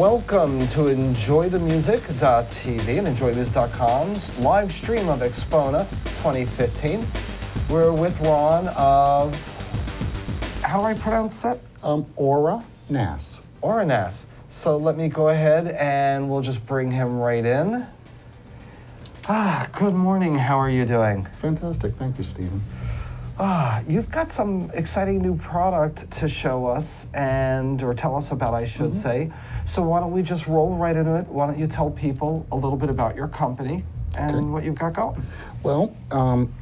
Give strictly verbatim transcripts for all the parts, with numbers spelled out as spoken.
Welcome to enjoy the music dot t v and enjoy the music dot com's live stream of AXPONA twenty fifteen. We're with Ron of, how do I pronounce that? Um, auranas. Auranas. So let me go ahead and we'll just bring him right in. Ah, good morning. How are you doing? Fantastic. Thank you, Steven. Ah, you've got some exciting new product to show us and, or tell us about, I should mm-hmm. say. So why don't we just roll right into it? Why don't you tell people a little bit about your company and okay. what you've got going? Well, um,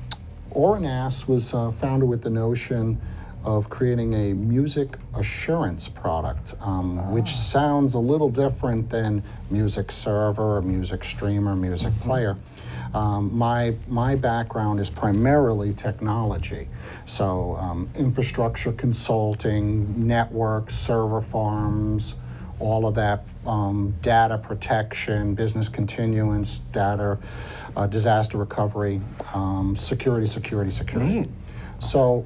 auranas was uh, founded with the notion of creating a music assurance product, um, ah. which sounds a little different than music server, music streamer, music mm-hmm. player. Um, my, my background is primarily technology, so um, infrastructure consulting, networks, server farms, all of that, um, data protection, business continuance, data, uh, disaster recovery, um, security, security, security. Neat. So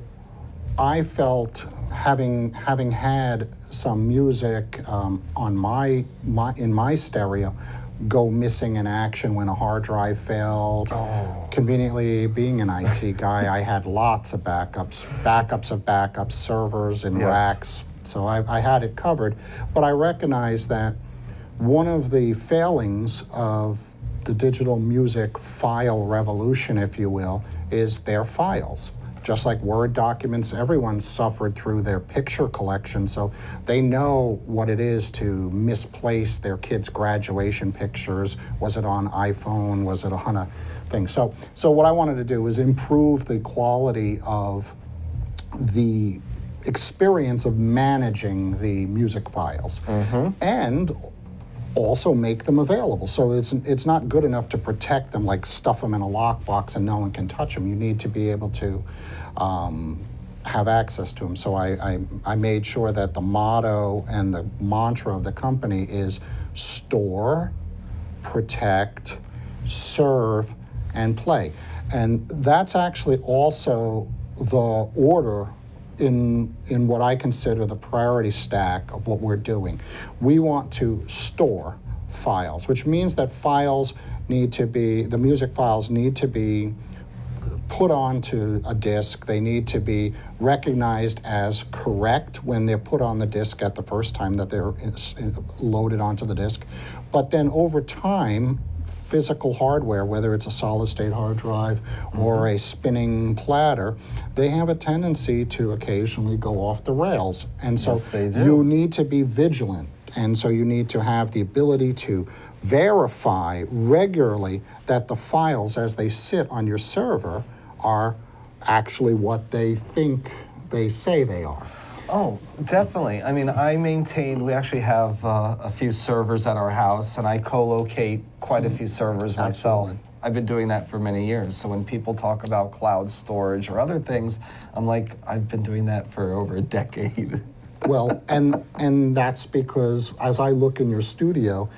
I felt, having, having had some music um, on my, my, in my stereo, go missing in action when a hard drive failed. Oh. Conveniently, being an I T guy, I had lots of backups, backups of backups, servers and yes. racks, so I, I had it covered. But I recognized that one of the failings of the digital music file revolution, if you will, is their files. Just like Word documents, everyone suffered through their picture collection, so they know what it is to misplace their kids' graduation pictures. Was it on iPhone? Was it on a thing? So, so what I wanted to do is improve the quality of the experience of managing the music files. Mm-hmm. And also make them available. So it's, it's not good enough to protect them, like stuff them in a lockbox and no one can touch them. You need to be able to um, have access to them. So I, I, I made sure that the motto and the mantra of the company is store, protect, serve, and play. And that's actually also the order in, in what I consider the priority stack of what we're doing. We want to store files, which means that files need to be, the music files need to be put onto a disk. They need to be recognized as correct when they're put on the disk at the first time that they're in, in, loaded onto the disk. But then over time, physical hardware, whether it's a solid-state hard drive or a spinning platter, they have a tendency to occasionally go off the rails. And so yes, they do. You need to be vigilant. And so you need to have the ability to verify regularly that the files as they sit on your server are actually what they think they say they are. Oh, definitely. I mean, I maintain, we actually have uh, a few servers at our house, and I co-locate quite a few servers myself. Absolutely. I've been doing that for many years. So when people talk about cloud storage or other things, I'm like, I've been doing that for over a decade. Well, and, and that's because as I look in your studio,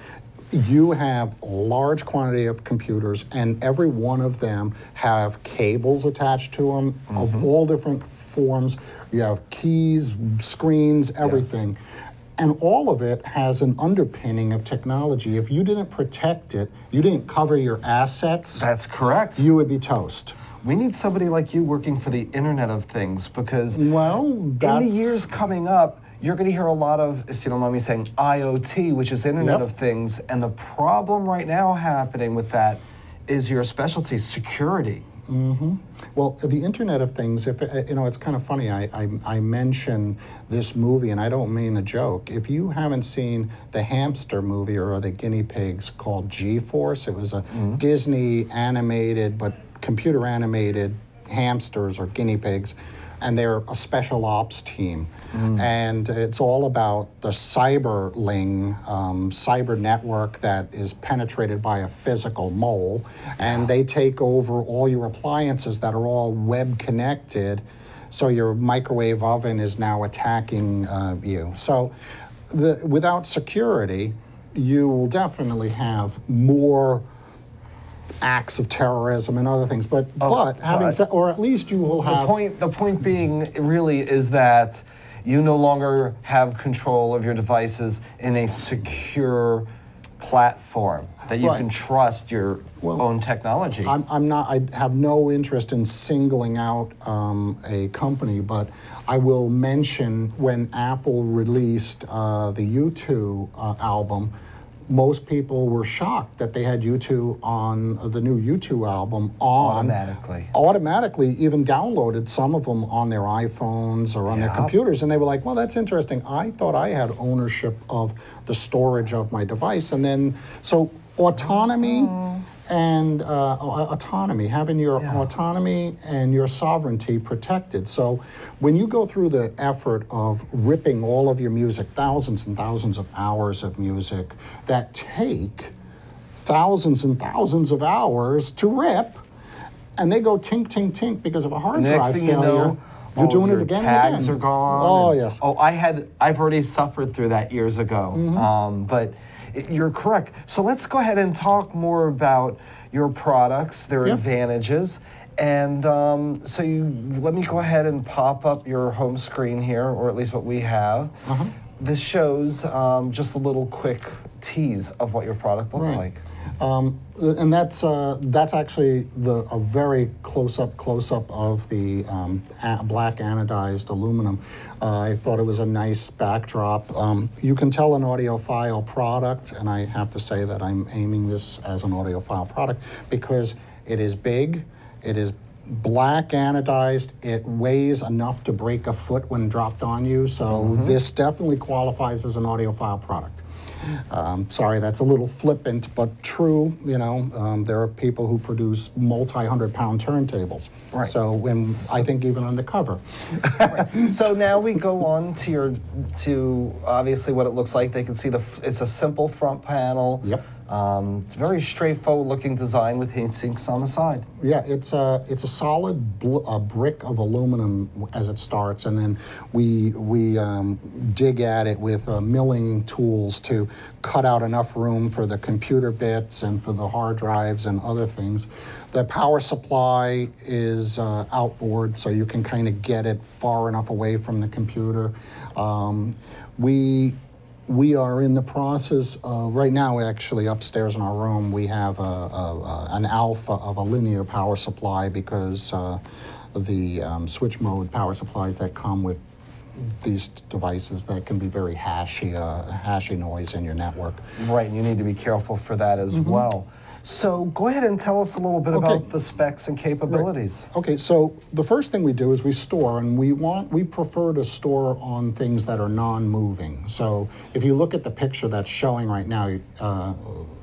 you have a large quantity of computers, and every one of them have cables attached to them mm-hmm. of all different forms. You have keys, screens, everything. Yes. And all of it has an underpinning of technology. If you didn't protect it, you didn't cover your assets. That's correct. You would be toast. We need somebody like you working for the Internet of Things, because well, that's... in the years coming up, you're going to hear a lot of, if you don't mind me saying, I O T, which is Internet yep. of Things. And the problem right now happening with that is your specialty, security. Mm-hmm. Well, the Internet of Things, if you know, it's kind of funny. I, I, I mention this movie, and I don't mean a joke. If you haven't seen the hamster movie or the guinea pigs called G-Force, it was a mm-hmm. Disney animated, but computer animated hamsters or guinea pigs, and they're a special ops team. Mm. And it's all about the cyberling, um, cyber network that is penetrated by a physical mole, and yeah. they take over all your appliances that are all web connected, so your microwave oven is now attacking uh, you. So the, without security, you will definitely have more acts of terrorism and other things, but, oh, but having but, said, or at least you will have... The point, the point being really is that you no longer have control of your devices in a secure platform that you right. can trust your well, own technology. I'm, I'm not, I have no interest in singling out um, a company, but I will mention when Apple released uh, the U two uh, album, most people were shocked that they had U two on uh, the new U two album on. Automatically. Automatically, even downloaded some of them on their iPhones or on yeah. their computers. And they were like, well, that's interesting. I thought I had ownership of the storage of my device. And then, so autonomy mm. and uh, autonomy, having your yeah. autonomy and your sovereignty protected. So when you go through the effort of ripping all of your music, thousands and thousands of hours of music that take thousands and thousands of hours to rip, and they go tink, tink, tink because of a hard drive failure. You know, You're oh, doing your it again. Tags and again. are gone. Oh, and, yes. Oh, I had, I've already suffered through that years ago. Mm-hmm. um, but you're correct. So let's go ahead and talk more about your products, their yep. advantages. And um, so you, let me go ahead and pop up your home screen here, or at least what we have. Uh-huh. This shows um, just a little quick tease of what your product looks right. like. Um, and that's uh, that's actually the, a very close-up close-up of the um, black anodized aluminum. Uh, I thought it was a nice backdrop. Um, you can tell an audiophile product, and I have to say that I'm aiming this as an audiophile product because it is big, it is black anodized, it weighs enough to break a foot when dropped on you, so mm-hmm. this definitely qualifies as an audiophile product. Um, sorry, that's a little flippant, but true. You know, um, there are people who produce multi-hundred-pound turntables. Right. So, when I think even undercover. Right. So now we go on to your, to obviously what it looks like. They can see the. F it's a simple front panel. Yep. Um, very straightforward-looking design with heat sinks on the side. Yeah, it's a it's a solid bl a brick of aluminum as it starts, and then we we um, dig at it with uh, milling tools to cut out enough room for the computer bits and for the hard drives and other things. The power supply is uh, outboard, so you can kind of get it far enough away from the computer. Um, we. We are in the process of, right now actually upstairs in our room, we have a, a, a, an alpha of a linear power supply because uh, the um, switch mode power supplies that come with these devices, that can be very hashy, uh, hashy noise in your network. Right, and you need to be careful for that as mm-hmm. well. So go ahead and tell us a little bit okay. about the specs and capabilities. Right. Okay, so the first thing we do is we store, and we want we prefer to store on things that are non-moving. So if you look at the picture that's showing right now, uh,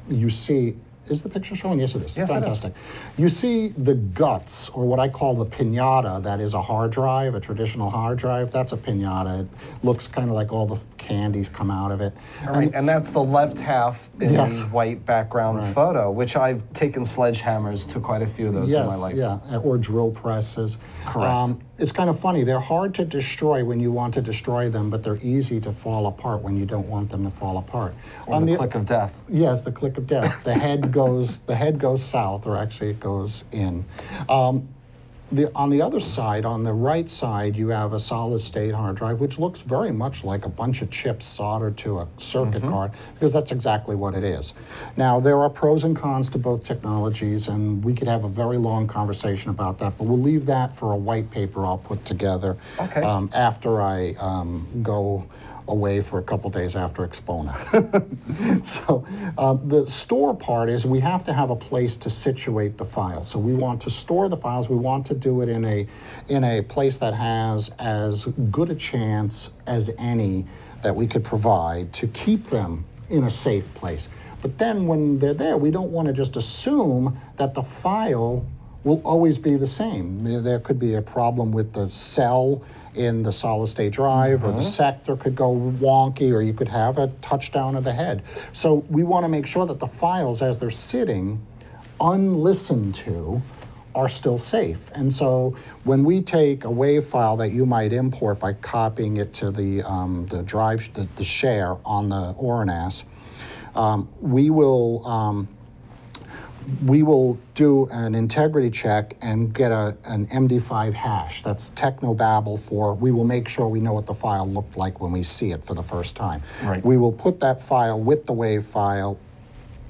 you see, is the picture showing? Yes, it is. Yes, fantastic. It is. You see the guts, or what I call the pinata, that is a hard drive, a traditional hard drive. That's a pinata. It looks kind of like all the candies come out of it. All right, and, and that's the left half in yes. the white background right. photo, which I've taken sledgehammers to quite a few of those yes, in my life. Yeah, or drill presses. Correct. Um, It's kind of funny, they're hard to destroy when you want to destroy them, but they're easy to fall apart when you don't want them to fall apart. Or On the, the click of death. Yes, the click of death. The head goes the head goes south, or actually it goes in. Um, the, on the other side, on the right side, you have a solid state hard drive, which looks very much like a bunch of chips soldered to a circuit mm-hmm. card, because that's exactly what it is. Now, there are pros and cons to both technologies, and we could have a very long conversation about that, but we'll leave that for a white paper I'll put together okay. um, after I um, go away for a couple days after AXPONA. So um, the store part is we have to have a place to situate the files. So we want to store the files. We want to do it in a, in a place that has as good a chance as any that we could provide to keep them in a safe place. But then when they're there, we don't want to just assume that the file will always be the same. There could be a problem with the cell in the solid state drive, mm-hmm. or the sector could go wonky, or you could have a touchdown of the head. So we want to make sure that the files, as they're sitting unlistened to, are still safe. And so when we take a WAV file that you might import by copying it to the, um, the drive, the, the share on the Auranas, um, we will, um, we will do an integrity check and get a, an M D five hash. That's technobabble for, we will make sure we know what the file looked like when we see it for the first time. Right. We will put that file with the WAV file,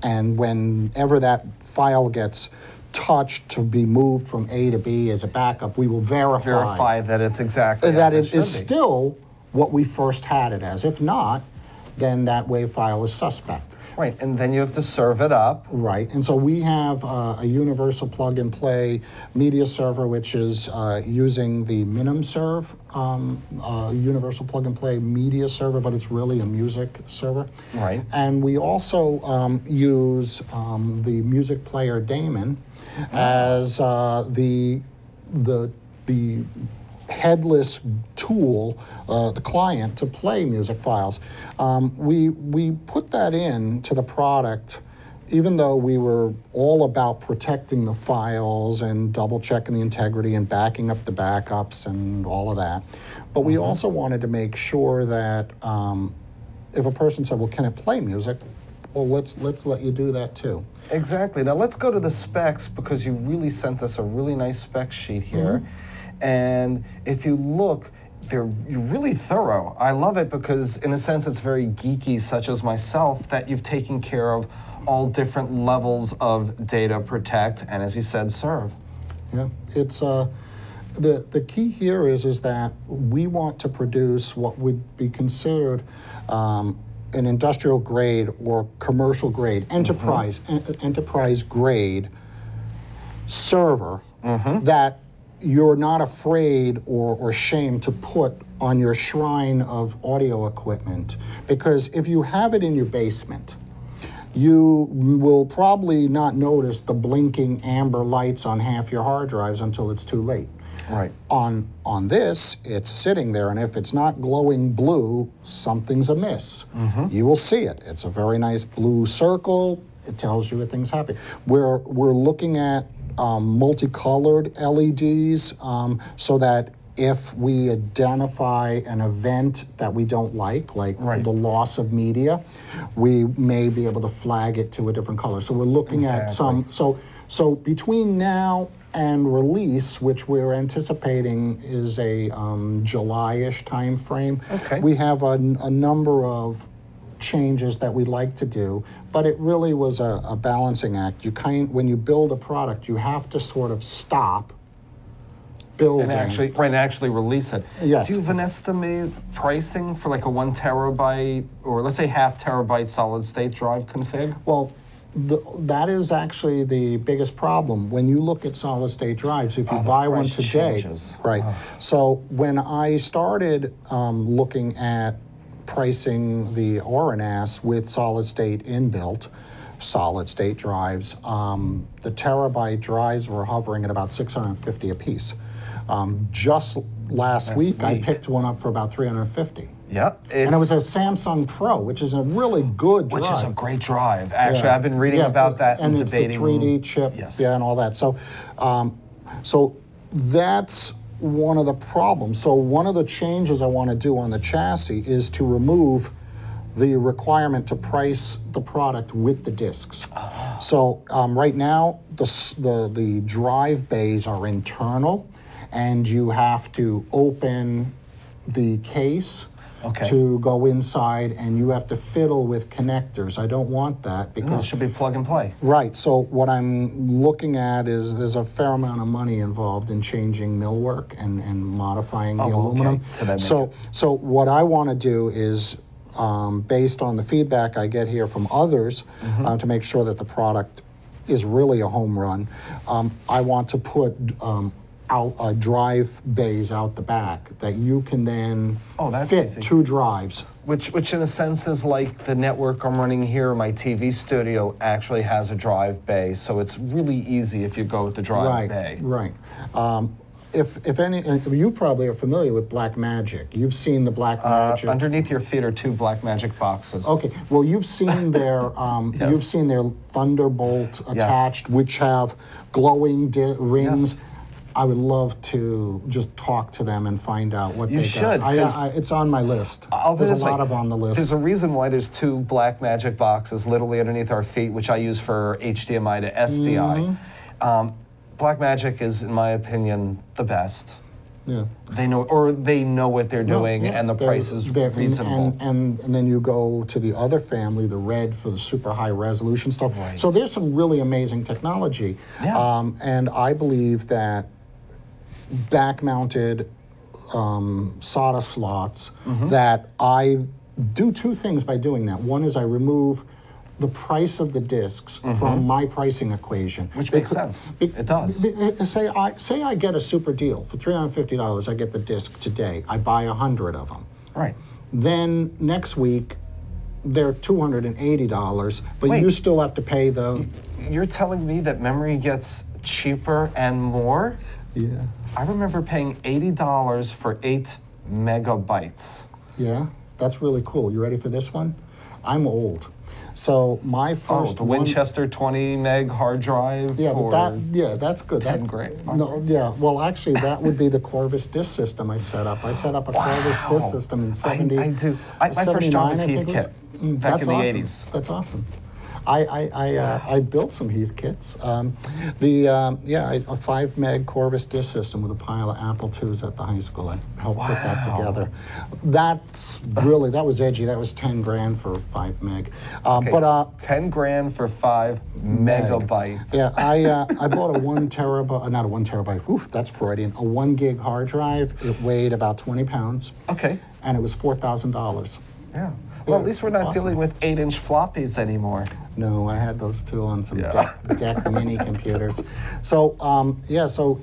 and whenever that file gets touched to be moved from A to B as a backup, we will verify. Verify that it's exactly that as it, it is be. still what we first had it as. If not, then that WAV file is suspect. Right, and then you have to serve it up. Right, and so we have uh, a universal plug-and-play media server, which is uh, using the MinimServe um, uh, universal plug-and-play media server, but it's really a music server. Right, and we also um, use um, the music player Daemon as uh, the the the. headless tool, uh, the client, to play music files. Um, we, we put that in to the product, even though we were all about protecting the files and double-checking the integrity and backing up the backups and all of that. But we mm-hmm. also wanted to make sure that um, if a person said, well, can it play music? Well, let's, let's let you do that too. Exactly. Now let's go to the specs, because you really sent us a really nice spec sheet here. Mm-hmm. And if you look, they're really thorough. I love it because, in a sense, it's very geeky, such as myself, that you've taken care of all different levels of data protect and, as you said, serve. Yeah, it's uh, the the key here is is that we want to produce what would be considered um, an industrial grade or commercial grade, enterprise mm-hmm. en enterprise grade server mm-hmm. that. You're not afraid or, or ashamed to put on your shrine of audio equipment. Because if you have it in your basement, you will probably not notice the blinking amber lights on half your hard drives until it's too late. Right. On, on this, it's sitting there, and if it's not glowing blue, something's amiss. Mm-hmm. You will see it. It's a very nice blue circle. It tells you that things happen. We're, we're looking at Um, multicolored L E Ds, um, so that if we identify an event that we don't like, like right. the loss of media, we may be able to flag it to a different color. So we're looking exactly. at some, so, so between now and release, which we're anticipating is a um, July-ish time frame, okay. we have a, a number of changes that we like to do, but it really was a, a balancing act. You kind when you build a product, you have to sort of stop building and actually right and actually release it. Yes. Do you have an estimate pricing for like a one terabyte or let's say half terabyte solid state drive config? Well, the, that is actually the biggest problem when you look at solid state drives. If you oh, buy one today, changes. right? Oh. So when I started um, looking at pricing the auranas with solid state inbuilt, solid state drives, um, the terabyte drives were hovering at about six hundred fifty a piece. Um, just last, last week, week I picked one up for about three hundred fifty. Yeah, and it was a Samsung Pro, which is a really good drive. Which is a great drive. Actually, yeah. I've been reading yeah, about that and, and debating. And it's the three D chip, yes. yeah, and all that. So, um, so that's one of the problems. So one of the changes I want to do on the chassis is to remove the requirement to price the product with the discs. Uh-huh. So um, right now, the, the, the drive bays are internal, and you have to open the case okay. to go inside, and you have to fiddle with connectors. I don't want that because... No, it should be plug and play. Right, so what I'm looking at is there's a fair amount of money involved in changing millwork and, and modifying oh, the aluminum. Okay. So, that so, so what I want to do is, um, based on the feedback I get here from others, mm-hmm. uh, to make sure that the product is really a home run, um, I want to put... Um, Out, uh, drive bays out the back that you can then oh, that's fit easy. two drives. Which, which in a sense is like the network I'm running here. My T V studio actually has a drive bay, so it's really easy if you go with the drive right, bay. Right, right. Um, If, if any, you probably are familiar with Black Magic. You've seen the Black Magic. Uh, underneath your feet are two Black Magic boxes. Okay. Well, you've seen their, um, yes. you've seen their Thunderbolt attached, yes. which have glowing di rings. Yes. I would love to just talk to them and find out what you they should. Got. I, I, it's on my list. I'll there's a lot like, of on the list. There's a reason why there's two Black Magic boxes literally underneath our feet, which I use for H D M I to S D I. Mm-hmm. um, Black Magic is, in my opinion, the best. Yeah. They know, or they know what they're doing, yeah, yeah. and the they're, price is reasonable. And, and, and then you go to the other family, the red for the super high resolution stuff. Right. So there's some really amazing technology. Yeah. Um, and I believe that back-mounted um, SATA slots, mm-hmm. that I do two things by doing that. One is I remove the price of the discs mm-hmm. from my pricing equation. Which makes it, sense. It, it does. Say I, say I get a super deal. For three hundred fifty dollars, I get the disc today. I buy one hundred of them. Right. Then next week, they're two hundred eighty dollars, but Wait, you still have to pay the... You're telling me that memory gets cheaper and more? Yeah. I remember paying eighty dollars for eight megabytes. Yeah, that's really cool. You ready for this one? I'm old. So my first oh, the Winchester one, twenty meg hard drive. Yeah, but that yeah, that's good. Ten that's, grand. No, yeah. Well, actually, that would be the Corvus disk system I set up. I set up a wow. Corvus disk system in seventy. I, I do. I, my first job was Heath kit mm, back in the awesome. eighties. That's awesome. I I I, uh, I built some Heath kits. Um, the um, yeah, I, a five meg Corvus disk system with a pile of Apple twos at the high school. I helped wow. put that together. That's really that was edgy. That was ten grand for five meg. Uh, okay. But uh, ten grand for five meg. megabytes. Yeah, I uh, I bought a one terabyte, not a one terabyte. Oof, that's Freudian. A one gig hard drive. It weighed about twenty pounds. Okay. And it was four thousand dollars. Yeah. Well, yeah, at least we're not awesome. dealing with eight-inch floppies anymore. No, I had those two on some yeah. deck, deck mini computers. So, um, yeah, so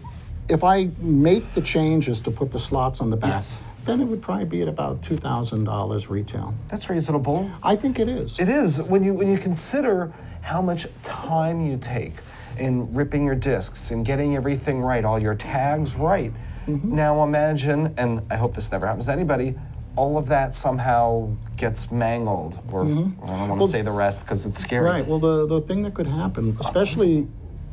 if I make the changes to put the slots on the back, yes. then it would probably be at about two thousand dollars retail. That's reasonable. I think it is. It is. When you, when you consider how much time you take in ripping your discs and getting everything right, all your tags right. Mm-hmm. Now imagine, and I hope this never happens to anybody, all of that somehow gets mangled, or mm-hmm. I don't want to well, say the rest because it's scary. Right, well the, the thing that could happen, especially,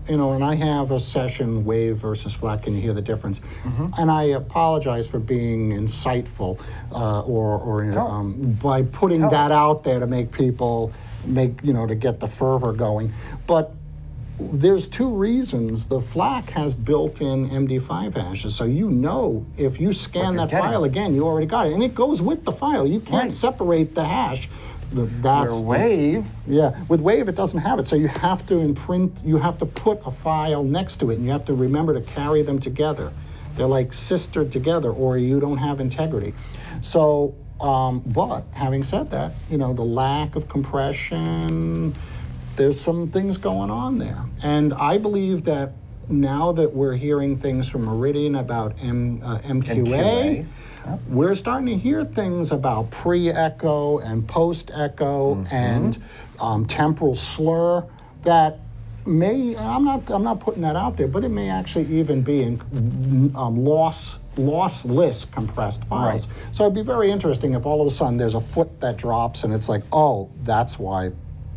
you know, and I have a session, WAV versus FLAC, can you hear the difference? Mm-hmm. And I apologize for being insightful uh, or, or um, by putting Tell that it. out there to make people, make you know, to get the fervor going. But there's two reasons. The FLAC has built-in M D five hashes, so you know if you scan that file it. again, you already got it, and it goes with the file. You can't right. separate the hash. That's WAV. Yeah, with WAV it doesn't have it, so you have to imprint. You have to put a file next to it, and you have to remember to carry them together. They're like sistered together, or you don't have integrity. So, um, but having said that, you know the lack of compression. There's some things going on there. And I believe that now that we're hearing things from Meridian about M, uh, M Q A, M Q A. Yep. We're starting to hear things about pre-echo and post-echo mm-hmm. and um, temporal slur that may, I'm not, I'm not putting that out there, but it may actually even be in um, loss lossless compressed files. Right. So it'd be very interesting if all of a sudden there's a foot that drops and it's like, oh, that's why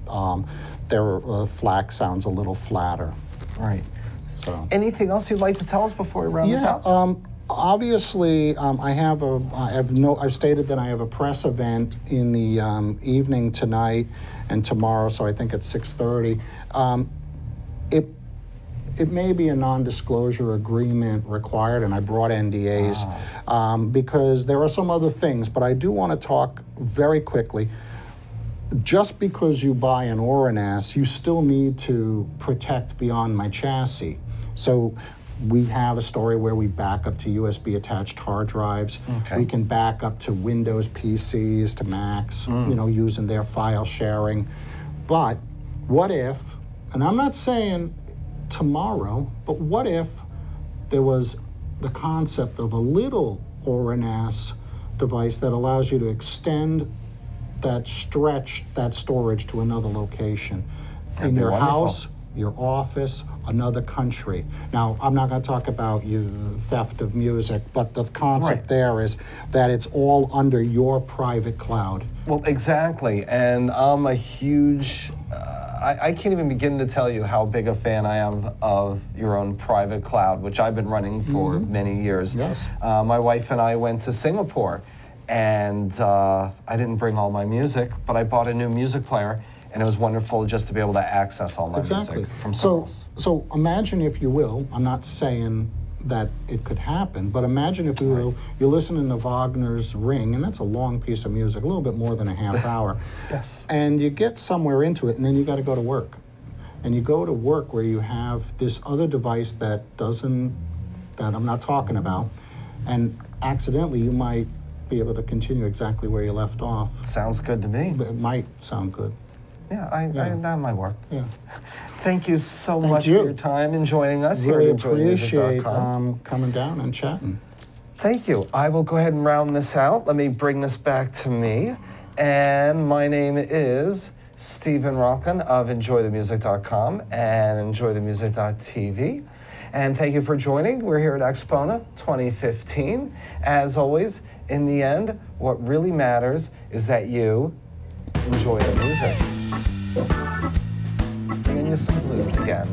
um, their uh, FLAC sounds a little flatter. Right. So. Anything else you'd like to tell us before we round yeah, this out? Um, obviously, um, I have a, I have no, I've stated that I have a press event in the um, evening tonight and tomorrow, so I think it's six thirty. Um, it, it may be a non-disclosure agreement required, and I brought N D As wow. um, because there are some other things, but I do want to talk very quickly. Just because you buy an Auranas, you still need to protect beyond my chassis. So we have a story where we back up to U S B attached hard drives. Okay. We can back up to Windows P Cs, to Macs, mm. you know, using their file sharing. But what if, and I'm not saying tomorrow, but what if there was the concept of a little Auranas device that allows you to extend that stretch that storage to another location. That'd in your wonderful. house, your office, another country. Now, I'm not gonna talk about you, theft of music, but the concept right. there is that it's all under your private cloud. Well, exactly, and I'm a huge, uh, I, I can't even begin to tell you how big a fan I am of your own private cloud, which I've been running for mm-hmm. many years. Yes. Uh, my wife and I went to Singapore, and uh, I didn't bring all my music, but I bought a new music player, and it was wonderful just to be able to access all my exactly. music from someone else. So imagine, if you will, I'm not saying that it could happen, but imagine, if you will, you're listening to Wagner's Ring, and that's a long piece of music, a little bit more than a half hour. Yes. And you get somewhere into it, and then you got to go to work. And you go to work where you have this other device that doesn't, that I'm not talking about, and accidentally you might be able to continue exactly where you left off. Sounds good to me. It might sound good. Yeah, I, yeah. I, that might work. Yeah. Thank you so Thank much you. for your time and joining us really here at enjoy the music dot com. Um, coming down and chatting. Thank you. I will go ahead and round this out. Let me bring this back to me. And my name is Steven Rochlin of enjoy the music dot com and enjoy the music dot t v. And thank you for joining. We're here at AXPONA twenty fifteen. As always, in the end, what really matters is that you enjoy the music. Bringing you some blues again.